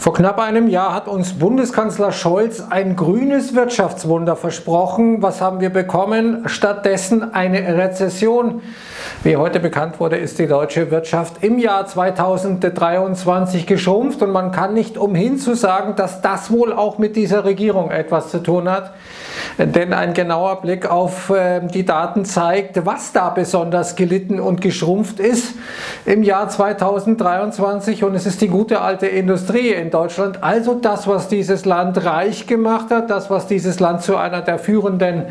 Vor knapp einem Jahr hat uns Bundeskanzler Scholz ein grünes Wirtschaftswunder versprochen. Was haben wir bekommen? Stattdessen eine Rezession. Wie heute bekannt wurde, ist die deutsche Wirtschaft im Jahr 2023 geschrumpft und man kann nicht umhin zu sagen, dass das wohl auch mit dieser Regierung etwas zu tun hat. Denn ein genauer Blick auf die Daten zeigt, was da besonders gelitten und geschrumpft ist im Jahr 2023, und es ist die gute alte Industrie in Deutschland, also das, was dieses Land reich gemacht hat, das, was dieses Land zu einer der führenden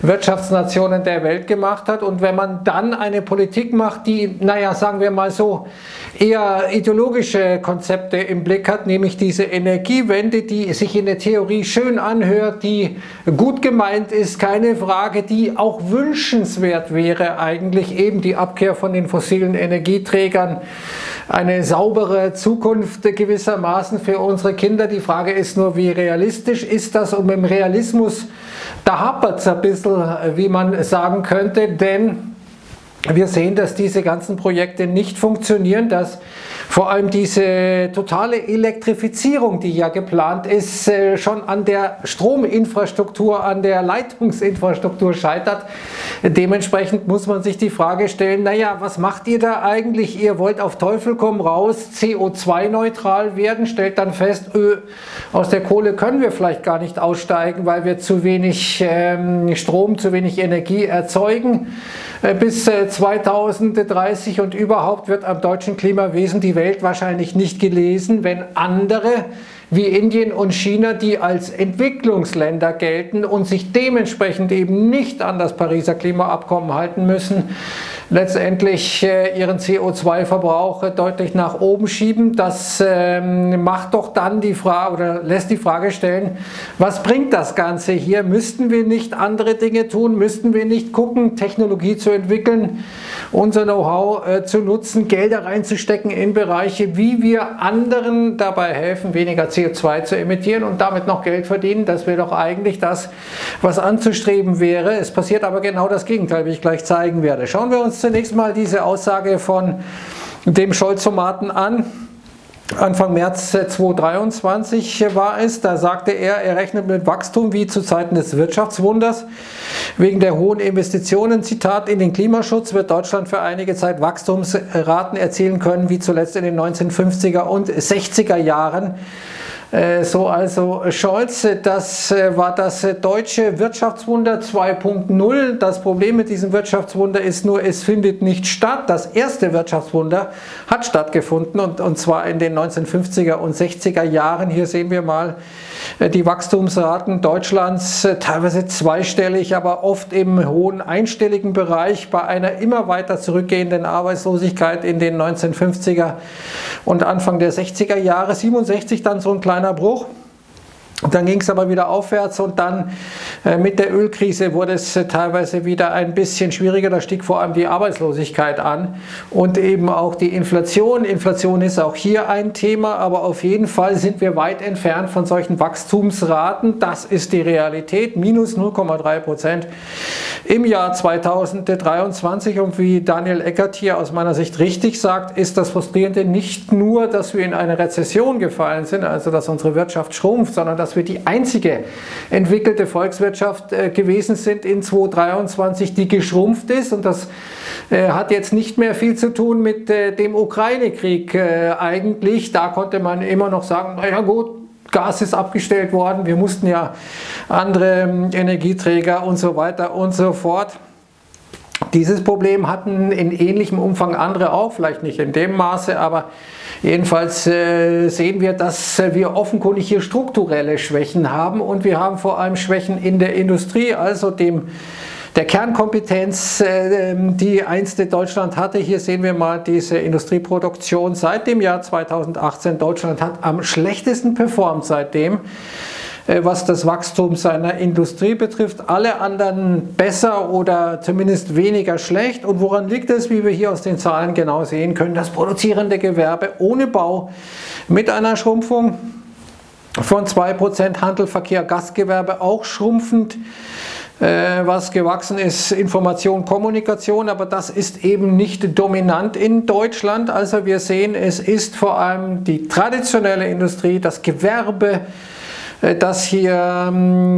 Wirtschaftsnationen der Welt gemacht hat. Und wenn man dann eine Politik macht, die, naja, sagen wir mal so, eher ideologische Konzepte im Blick hat, nämlich diese Energiewende, die sich in der Theorie schön anhört, die gut gemeint ist, keine Frage, die auch wünschenswert wäre eigentlich, eben die Abkehr von den fossilen Energieträgern, eine saubere Zukunft gewissermaßen für unsere Kinder. Die Frage ist nur, wie realistisch ist das? Und im Realismus, da hapert es ein bisschen, wie man sagen könnte, denn wir sehen, dass diese ganzen Projekte nicht funktionieren, dass vor allem diese totale Elektrifizierung, die ja geplant ist, schon an der Strominfrastruktur, an der Leitungsinfrastruktur scheitert. Dementsprechend muss man sich die Frage stellen, naja, was macht ihr da eigentlich? Ihr wollt auf Teufel komm raus CO2-neutral werden, stellt dann fest, aus der Kohle können wir vielleicht gar nicht aussteigen, weil wir zu wenig Strom, zu wenig Energie erzeugen. Bis 2030 und überhaupt wird am deutschen Klimawesen die Welt wahrscheinlich nicht gelesen, wenn andere wie Indien und China, die als Entwicklungsländer gelten und sich dementsprechend eben nicht an das Pariser Klimaabkommen halten müssen, letztendlich ihren CO2-Verbrauch deutlich nach oben schieben. Das macht doch dann die Frage oder lässt die Frage stellen, was bringt das Ganze hier? Müssten wir nicht andere Dinge tun? Müssten wir nicht gucken, Technologie zu entwickeln, unser Know-how zu nutzen, Gelder reinzustecken in Bereiche, wie wir anderen dabei helfen, weniger CO2 zu emittieren und damit noch Geld verdienen? Das wäre doch eigentlich das, was anzustreben wäre. Es passiert aber genau das Gegenteil, wie ich gleich zeigen werde. Schauen wir uns zunächst mal diese Aussage von dem Scholzomaten an. Anfang März 2023 war es, da sagte er, er rechnet mit Wachstum wie zu Zeiten des Wirtschaftswunders. Wegen der hohen Investitionen, Zitat, in den Klimaschutz wird Deutschland für einige Zeit Wachstumsraten erzielen können, wie zuletzt in den 1950er und 60er Jahren. So also Scholz, das war das deutsche Wirtschaftswunder 2.0. Das Problem mit diesem Wirtschaftswunder ist nur, es findet nicht statt. Das erste Wirtschaftswunder hat stattgefunden und zwar in den 1950er und 60er Jahren. Hier sehen wir mal die Wachstumsraten Deutschlands, teilweise zweistellig, aber oft im hohen einstelligen Bereich, bei einer immer weiter zurückgehenden Arbeitslosigkeit in den 1950er und Anfang der 60er Jahre. 67 dann so ein kleiner Bruch. Dann ging es aber wieder aufwärts und dann mit der Ölkrise wurde es teilweise wieder ein bisschen schwieriger. Da stieg vor allem die Arbeitslosigkeit an und eben auch die Inflation. Inflation ist auch hier ein Thema, aber auf jeden Fall sind wir weit entfernt von solchen Wachstumsraten. Das ist die Realität. Minus 0,3% im Jahr 2023. Und wie Daniel Eckert hier aus meiner Sicht richtig sagt, ist das Frustrierende nicht nur, dass wir in eine Rezession gefallen sind, also dass unsere Wirtschaft schrumpft, sondern dass wir die einzige entwickelte Volkswirtschaft gewesen sind in 2023, die geschrumpft ist. Und das hat jetzt nicht mehr viel zu tun mit dem Ukraine-Krieg eigentlich. Da konnte man immer noch sagen, naja gut, Gas ist abgestellt worden, wir mussten ja andere Energieträger und so weiter und so fort. Dieses Problem hatten in ähnlichem Umfang andere auch, vielleicht nicht in dem Maße, aber jedenfalls sehen wir, dass wir offenkundig hier strukturelle Schwächen haben und wir haben vor allem Schwächen in der Industrie, also der Kernkompetenz, die einst Deutschland hatte. Hier sehen wir mal diese Industrieproduktion seit dem Jahr 2018. Deutschland hat am schlechtesten performt seitdem, was das Wachstum seiner Industrie betrifft. Alle anderen besser oder zumindest weniger schlecht. Und woran liegt es, wie wir hier aus den Zahlen genau sehen können? Das produzierende Gewerbe ohne Bau mit einer Schrumpfung von 2%, Handel, Verkehr, Gastgewerbe auch schrumpfend. was gewachsen ist, Information, Kommunikation, aber das ist eben nicht dominant in Deutschland. Also wir sehen, es ist vor allem die traditionelle Industrie, das Gewerbe, das hier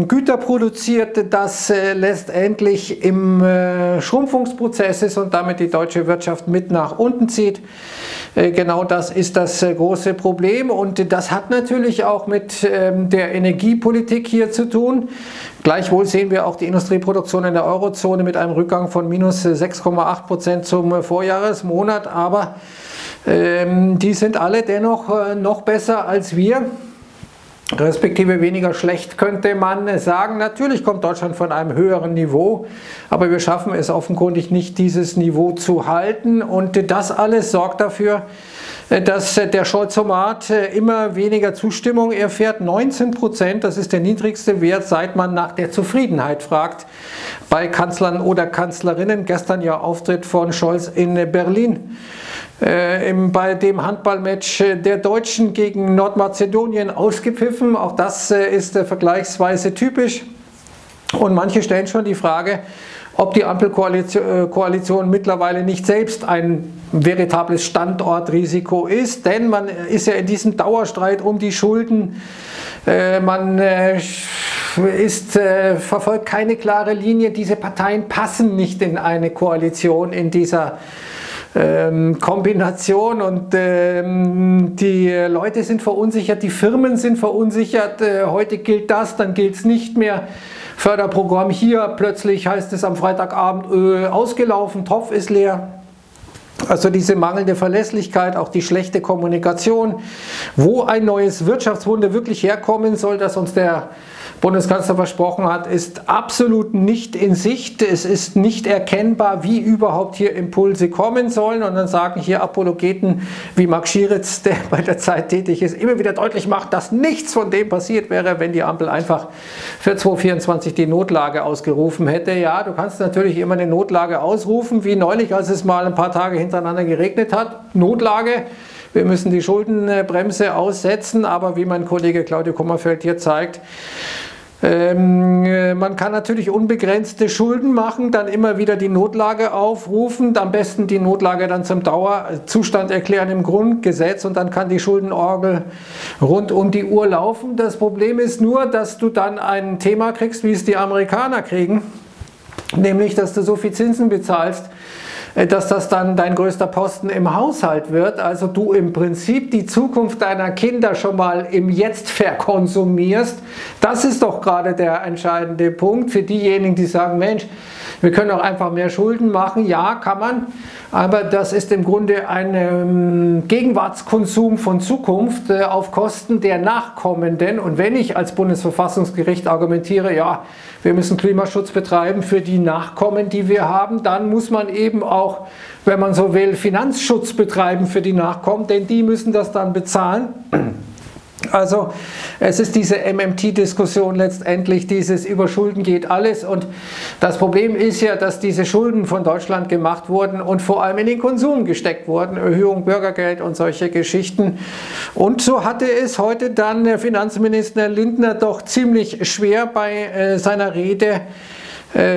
Güter produziert, das letztendlich im Schrumpfungsprozess ist und damit die deutsche Wirtschaft mit nach unten zieht. Genau das ist das große Problem und das hat natürlich auch mit der Energiepolitik hier zu tun. Gleichwohl sehen wir auch die Industrieproduktion in der Eurozone mit einem Rückgang von minus 6,8% zum Vorjahresmonat, aber die sind alle dennoch noch besser als wir. Respektive weniger schlecht, könnte man sagen. Natürlich kommt Deutschland von einem höheren Niveau, aber wir schaffen es offenkundig nicht, dieses Niveau zu halten. Und das alles sorgt dafür, dass der Scholzomat immer weniger Zustimmung erfährt. 19%, das ist der niedrigste Wert, seit man nach der Zufriedenheit fragt, bei Kanzlern oder Kanzlerinnen. Gestern ja Auftritt von Scholz in Berlin. Bei dem Handballmatch der Deutschen gegen Nordmazedonien ausgepfiffen. Auch das ist vergleichsweise typisch. Und manche stellen schon die Frage, ob die Ampelkoalition mittlerweile nicht selbst ein veritables Standortrisiko ist, denn man ist ja in diesem Dauerstreit um die Schulden, man verfolgt keine klare Linie, diese Parteien passen nicht in eine Koalition in dieser Kombination und die Leute sind verunsichert, die Firmen sind verunsichert, heute gilt das, dann gilt es nicht mehr. Förderprogramm hier, plötzlich heißt es am Freitagabend ausgelaufen, Topf ist leer. Also diese mangelnde Verlässlichkeit, auch die schlechte Kommunikation, wo ein neues Wirtschaftswunder wirklich herkommen soll, das uns der Bundeskanzler versprochen hat, ist absolut nicht in Sicht. Es ist nicht erkennbar, wie überhaupt hier Impulse kommen sollen. Und dann sagen hier Apologeten wie Mark Schieritz, der bei der Zeit tätig ist, immer wieder deutlich macht, dass nichts von dem passiert wäre, wenn die Ampel einfach für 2024 die Notlage ausgerufen hätte. Ja, du kannst natürlich immer eine Notlage ausrufen, wie neulich, als es mal ein paar Tage hintereinander geregnet hat. Notlage. Wir müssen die Schuldenbremse aussetzen, aber wie mein Kollege Claudio Kummerfeld hier zeigt, man kann natürlich unbegrenzte Schulden machen, dann immer wieder die Notlage aufrufen, am besten die Notlage dann zum Dauerzustand erklären im Grundgesetz und dann kann die Schuldenorgel rund um die Uhr laufen. Das Problem ist nur, dass du dann ein Thema kriegst, wie es die Amerikaner kriegen, nämlich, dass du so viel Zinsen bezahlst, dass das dann dein größter Posten im Haushalt wird, also du im Prinzip die Zukunft deiner Kinder schon mal im Jetzt verkonsumierst. Das ist doch gerade der entscheidende Punkt für diejenigen, die sagen, Mensch, wir können doch einfach mehr Schulden machen. Ja, kann man, aber das ist im Grunde ein Gegenwartskonsum von Zukunft auf Kosten der Nachkommenden. Und wenn ich als Bundesverfassungsgericht argumentiere, ja, wir müssen Klimaschutz betreiben für die Nachkommen, die wir haben, dann muss man eben auch, wenn man so will, Finanzschutz betreiben für die Nachkommen, denn die müssen das dann bezahlen. Also es ist diese MMT-Diskussion letztendlich, dieses über Schulden geht alles und das Problem ist ja, dass diese Schulden von Deutschland gemacht wurden und vor allem in den Konsum gesteckt wurden, Erhöhung Bürgergeld und solche Geschichten. Und so hatte es heute dann der Finanzminister Lindner doch ziemlich schwer bei seiner Rede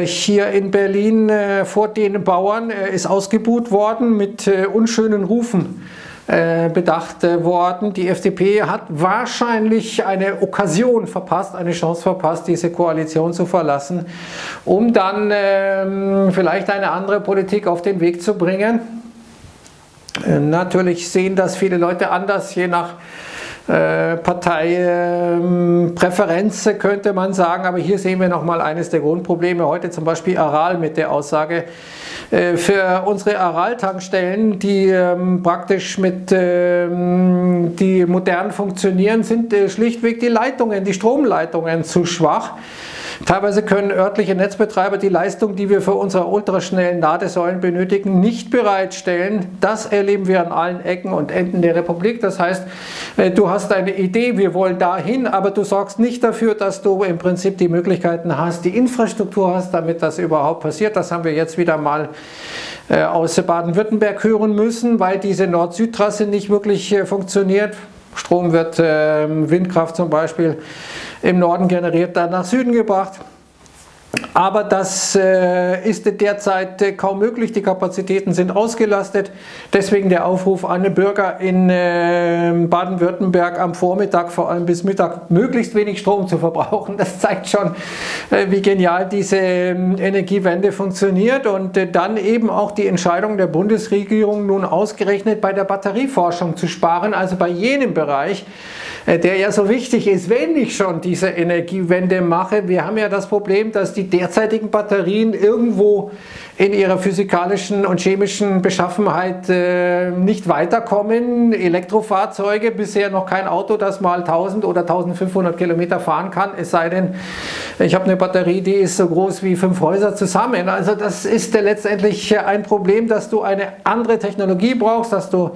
hier in Berlin vor den Bauern, ist ausgebuht worden mit unschönen Rufen. Bedacht worden. Die FDP hat wahrscheinlich eine Okkasion verpasst, eine Chance verpasst, diese Koalition zu verlassen, um dann vielleicht eine andere Politik auf den Weg zu bringen. Natürlich sehen das viele Leute anders, je nach Parteipräferenz könnte man sagen, aber hier sehen wir nochmal eines der Grundprobleme. Heute zum Beispiel Aral mit der Aussage, für unsere Aral-Tankstellen, die praktisch mit die modern funktionieren, sind schlichtweg die Leitungen, die Stromleitungen zu schwach. Teilweise können örtliche Netzbetreiber die Leistung, die wir für unsere ultraschnellen Ladesäulen benötigen, nicht bereitstellen. Das erleben wir an allen Ecken und Enden der Republik. Das heißt, du hast eine Idee, wir wollen dahin, aber du sorgst nicht dafür, dass du im Prinzip die Möglichkeiten hast, die Infrastruktur hast, damit das überhaupt passiert. Das haben wir jetzt wieder mal aus Baden-Württemberg hören müssen, weil diese Nord-Süd-Trasse nicht wirklich funktioniert. Strom wird, Windkraft zum Beispiel, im Norden generiert, dann nach Süden gebracht. Aber das ist derzeit kaum möglich, die Kapazitäten sind ausgelastet. Deswegen der Aufruf an die Bürger in Baden-Württemberg am Vormittag, vor allem bis Mittag, möglichst wenig Strom zu verbrauchen. Das zeigt schon, wie genial diese Energiewende funktioniert. Und dann eben auch die Entscheidung der Bundesregierung, nun ausgerechnet bei der Batterieforschung zu sparen, also bei jenem Bereich, der ja so wichtig ist, wenn ich schon diese Energiewende mache. Wir haben ja das Problem, dass die derzeitigen Batterien irgendwo in ihrer physikalischen und chemischen Beschaffenheit nicht weiterkommen. Elektrofahrzeuge, bisher noch kein Auto, das mal 1000 oder 1500 Kilometer fahren kann, es sei denn, ich habe eine Batterie, die ist so groß wie 5 Häuser zusammen. Also das ist letztendlich ein Problem, dass du eine andere Technologie brauchst, dass du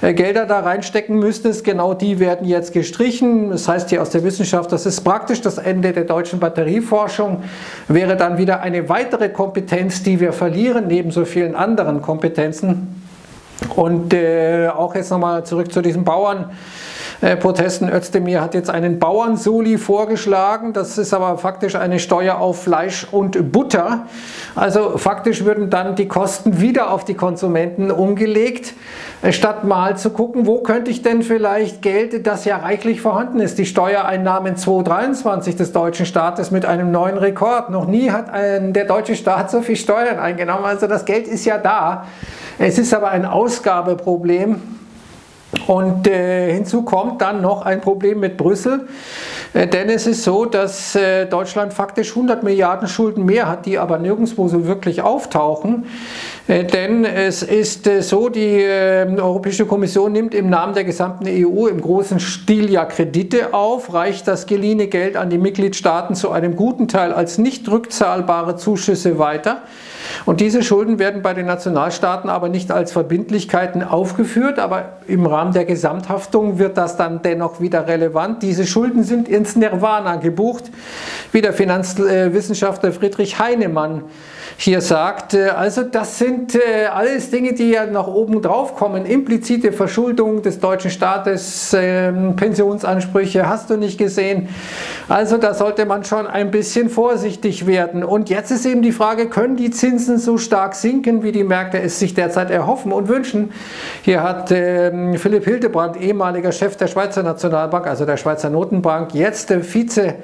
Gelder da reinstecken müsstest. Genau die werden jetzt gestrichen. Das heißt hier aus der Wissenschaft, das ist praktisch das Ende der deutschen Batterieforschung, wäre dann wieder eine weitere Kompetenz, die wir verlieren, neben so vielen anderen Kompetenzen. Und auch jetzt nochmal zurück zu diesen Bauernprotesten. Özdemir hat jetzt einen Bauernsoli vorgeschlagen. Das ist aber faktisch eine Steuer auf Fleisch und Butter. Also faktisch würden dann die Kosten wieder auf die Konsumenten umgelegt, statt mal zu gucken, wo könnte ich denn vielleicht Geld, das ja reichlich vorhanden ist. Die Steuereinnahmen 2023 des deutschen Staates mit einem neuen Rekord. Noch nie hat der deutsche Staat so viel Steuern eingenommen. Also das Geld ist ja da. Es ist aber ein Ausgabeproblem. Und hinzu kommt dann noch ein Problem mit Brüssel, denn es ist so, dass Deutschland faktisch 100 Milliarden Schulden mehr hat, die aber nirgendwo so wirklich auftauchen, denn es ist so, die Europäische Kommission nimmt im Namen der gesamten EU im großen Stil ja Kredite auf, reicht das geliehene Geld an die Mitgliedstaaten zu einem guten Teil als nicht rückzahlbare Zuschüsse weiter. Und diese Schulden werden bei den Nationalstaaten aber nicht als Verbindlichkeiten aufgeführt, aber im Rahmen der Gesamthaftung wird das dann dennoch wieder relevant. Diese Schulden sind ins Nirvana gebucht, wie der Finanzwissenschaftler Friedrich Heinemann hier sagt. Also das sind alles Dinge, die ja nach oben drauf kommen. Implizite Verschuldung des deutschen Staates, Pensionsansprüche, hast du nicht gesehen. Also da sollte man schon ein bisschen vorsichtig werden. Und jetzt ist eben die Frage, können die Zinsen so stark sinken, wie die Märkte es sich derzeit erhoffen und wünschen? Hier hat Philipp Hildebrand, ehemaliger Chef der Schweizer Nationalbank, also der Schweizer Notenbank, jetzt Vize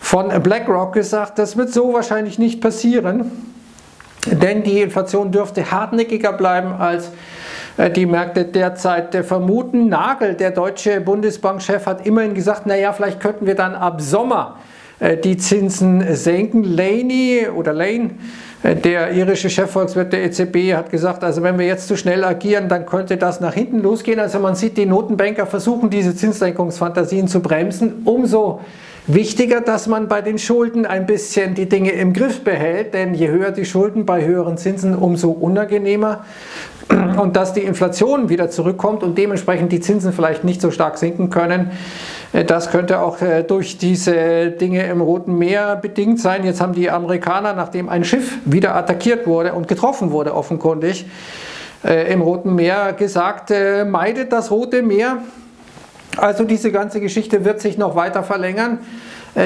von BlackRock, gesagt, das wird so wahrscheinlich nicht passieren, denn die Inflation dürfte hartnäckiger bleiben, als die Märkte derzeit vermuten. Nagel, der deutsche Bundesbankchef, hat immerhin gesagt, naja, vielleicht könnten wir dann ab Sommer die Zinsen senken. Laney oder Lane, der irische Chefvolkswirt der EZB, hat gesagt, also wenn wir jetzt zu schnell agieren, dann könnte das nach hinten losgehen. Also man sieht, die Notenbanker versuchen, diese Zinssenkungsfantasien zu bremsen. Umso wichtiger, dass man bei den Schulden ein bisschen die Dinge im Griff behält, denn je höher die Schulden bei höheren Zinsen, umso unangenehmer. Und dass die Inflation wieder zurückkommt und dementsprechend die Zinsen vielleicht nicht so stark sinken können, das könnte auch durch diese Dinge im Roten Meer bedingt sein. Jetzt haben die Amerikaner, nachdem ein Schiff wieder attackiert wurde und getroffen wurde offenkundig im Roten Meer, gesagt, meidet das Rote Meer. Also diese ganze Geschichte wird sich noch weiter verlängern.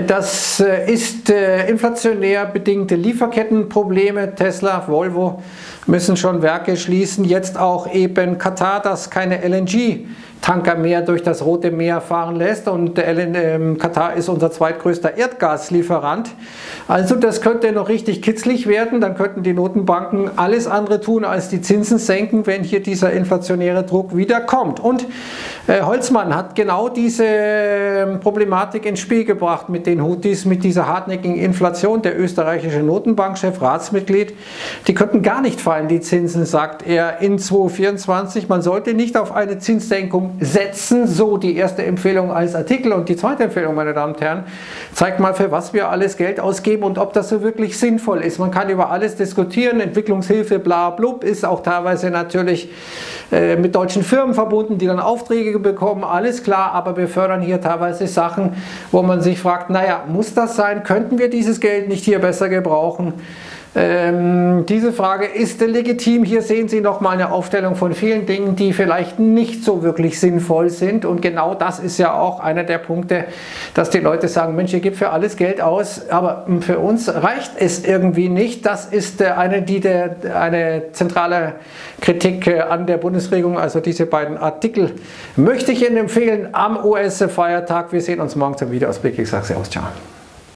Das ist inflationär bedingte Lieferkettenprobleme. Tesla, Volvo müssen schon Werke schließen. Jetzt auch eben Katar, das keine LNG-Tanker mehr durch das Rote Meer fahren lässt. Und Katar ist unser zweitgrößter Erdgaslieferant. Also das könnte noch richtig kitzlig werden. Dann könnten die Notenbanken alles andere tun, als die Zinsen senken, wenn hier dieser inflationäre Druck wieder kommt. Und Holzmann hat genau diese Problematik ins Spiel gebracht mit den Houthis, mit dieser hartnäckigen Inflation. Der österreichische Notenbankchef, Ratsmitglied, die könnten gar nicht fallen, die Zinsen, sagt er, in 2024. Man sollte nicht auf eine Zinssenkung setzen, so die erste Empfehlung als Artikel. Und die zweite Empfehlung, meine Damen und Herren, zeigt mal, für was wir alles Geld ausgeben und ob das so wirklich sinnvoll ist. Man kann über alles diskutieren, Entwicklungshilfe, bla, blub, ist auch teilweise natürlich mit deutschen Firmen verbunden, die dann Aufträge bekommen, alles klar, aber wir fördern hier teilweise Sachen, wo man sich fragt, naja, muss das sein? Könnten wir dieses Geld nicht hier besser gebrauchen? Diese Frage ist legitim. Hier sehen Sie nochmal eine Aufstellung von vielen Dingen, die vielleicht nicht so wirklich sinnvoll sind. Und genau das ist ja auch einer der Punkte, dass die Leute sagen, Mensch, ihr gebt für alles Geld aus, aber für uns reicht es irgendwie nicht. Das ist eine zentrale Kritik an der Bundesregierung. Also diese beiden Artikel möchte ich Ihnen empfehlen am US-Feiertag. Wir sehen uns morgen zum Videoausblick. Ich sage Servus, ciao.